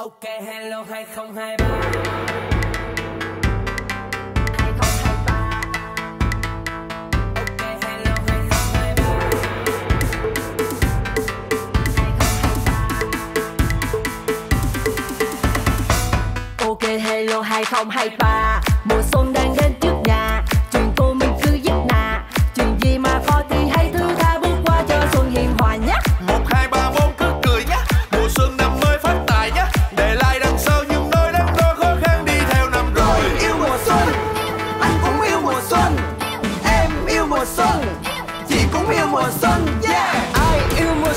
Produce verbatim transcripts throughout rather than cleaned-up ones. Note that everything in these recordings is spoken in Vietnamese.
OK Hello hai không hai ba. OK Hello hai không hai ba, mùa xuân đang đến trước nhà, trường cô mình cứ giúp nà, chuyện gì mà khó thì hãy thứ tha bước qua cho xuân hiền hòa nhé. Một hai ba bốn cứ cười nhé, mùa xuân năm mới phát tài nhé, để lại đằng sau những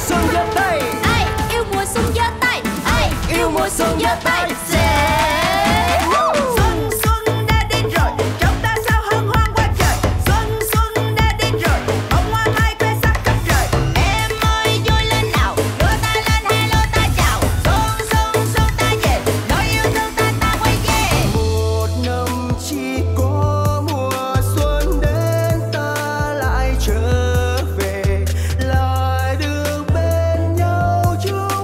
nỗi đắn đo khó khăn đi theo năm rồi. Yêu mùa xuân, anh cũng yêu mùa xuân, em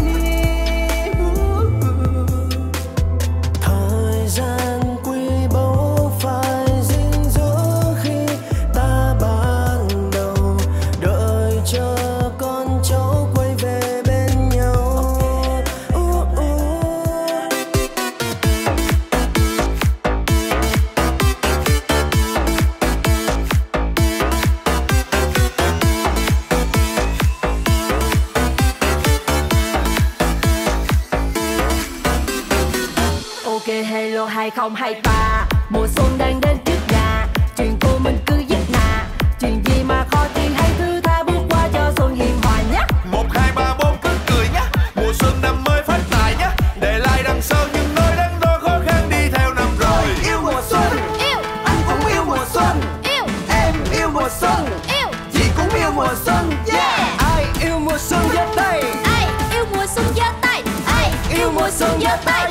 yêu mùa xuân, chị cũng yêu mùa xuân. Yeah, ai yêu mùa xuân giơ tay, ai yêu mùa xuân giơ tay, ai yêu mùa xuân giơ tay. OK Hello hai không hai ba, mùa xuân đang đến trước nhà, chuyện cô mình cứ giúp nà, chuyện gì mà khó thì hãy thứ tha bước qua cho xuân hiền hòa nhé. Một hai ba bốn cứ cười nhé, mùa xuân năm mới phát tài nhé, để lại đằng sau những nỗi đắn đo khó khăn đi theo năm rồi. Yêu mùa xuân, yêu anh cũng yêu mùa xuân, yêu em yêu mùa xuân, yêu chị cũng yêu mùa xuân. Yeah, ai yêu mùa xuân giơ tay, ai yêu mùa xuân giơ tay, ai yêu mùa xuân giơ tay.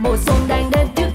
Mùa xuân đang đến trước